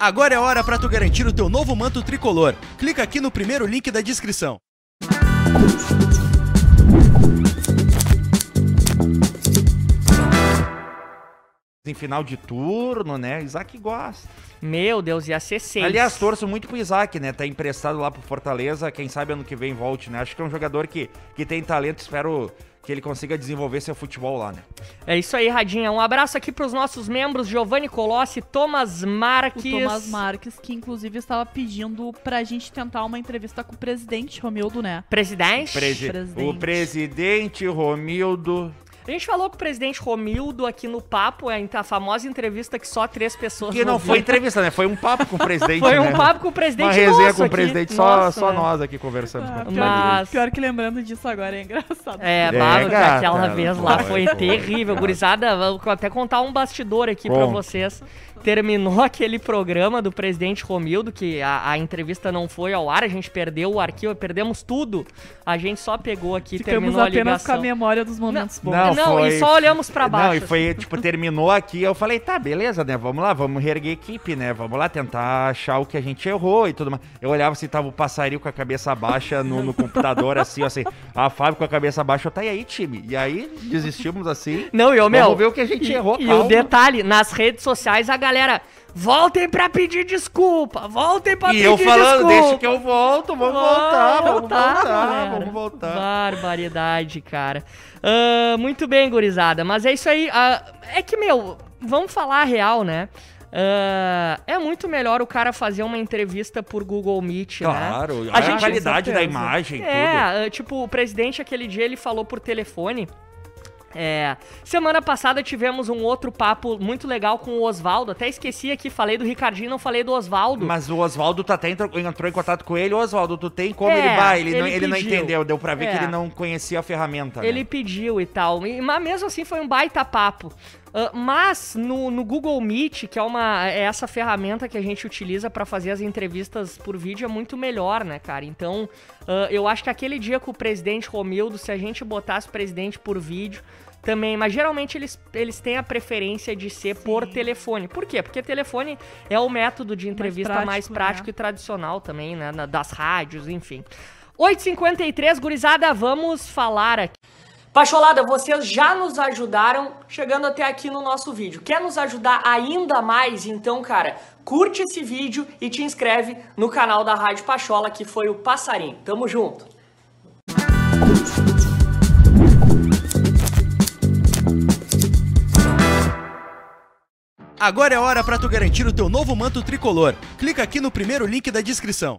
Agora é hora para tu garantir o teu novo manto tricolor. Clica aqui no primeiro link da descrição. Em final de turno, né? Isaac gosta. Meu Deus, e a C60. Aliás, torço muito pro Isaac, né? Tá emprestado lá pro Fortaleza. Quem sabe ano que vem volte, né? Acho que é um jogador que tem talento. Espero que ele consiga desenvolver seu futebol lá, né? É isso aí, Radinha. Um abraço aqui pros nossos membros, Giovanni Colossi, Thomas Marques. O Thomas Marques, que inclusive estava pedindo pra gente tentar uma entrevista com o presidente Romildo, né? Presidente? O presidente Romildo... A gente falou com o presidente Romildo aqui no papo, a famosa entrevista que só 3 pessoas... Que não foi entrevista, né? Foi um papo com o presidente, foi um papo com o presidente nosso aqui. Uma resenha com o presidente, só nós aqui conversando. Pior que lembrando disso agora é engraçado. É, Bárbara, aquela vez lá foi terrível. Gurizada, vou até contar um bastidor aqui pra vocês. Terminou aquele programa do presidente Romildo, que a entrevista não foi ao ar, a gente perdeu o arquivo, perdemos tudo. A gente só pegou aqui, terminou a ligação. Ficamos apenas com a memória dos momentos bons. Não, foi... e só olhamos pra baixo. Não, e foi, tipo, terminou aqui, eu falei, tá, beleza, né, vamos lá, vamos reerguer a equipe, né, vamos lá tentar achar o que a gente errou e tudo mais. Eu olhava assim, tava o passarinho com a cabeça baixa no computador, assim, a Fábio com a cabeça baixa, eu, tá, e aí, time? E aí, desistimos assim. Não, e o meu... Vamos ver o que a gente errou, calma. E o detalhe, nas redes sociais, a galera, voltem pra pedir desculpa, voltem pra pedir desculpa. E eu falando, deixa que eu volto, vamos voltar. Barbaridade, cara. Muito bem, gurizada, mas é isso aí. É que, meu, vamos falar a real, né? É muito melhor o cara fazer uma entrevista por Google Meet, claro, né? A qualidade da imagem, tudo. Tipo, o presidente aquele dia, ele falou por telefone. Semana passada tivemos um outro papo muito legal com o Osvaldo. Até esqueci aqui, falei do Ricardinho, não falei do Osvaldo. Mas o Osvaldo tá até entrou em contato com ele. Osvaldo, tu tem como ele vai? Ele não entendeu, deu pra ver que ele não conhecia a ferramenta, né? Ele pediu e tal, mas mesmo assim foi um baita papo. Mas no Google Meet, que é essa ferramenta que a gente utiliza pra fazer as entrevistas por vídeo, é muito melhor, né, cara? Então, eu acho que aquele dia com o presidente Romildo, se a gente botasse o presidente por vídeo também, mas geralmente eles têm a preferência de ser por telefone. Por quê? Porque telefone é o método de entrevista mais prático e tradicional também, né, das rádios, enfim. 8h53, gurizada, vamos falar aqui. Pacholada, vocês já nos ajudaram chegando até aqui no nosso vídeo. Quer nos ajudar ainda mais? Então, cara, curte esse vídeo e te inscreve no canal da Rádio Pachola, que foi o Passarinho. Tamo junto! Agora é hora para tu garantir o teu novo manto tricolor. Clica aqui no primeiro link da descrição.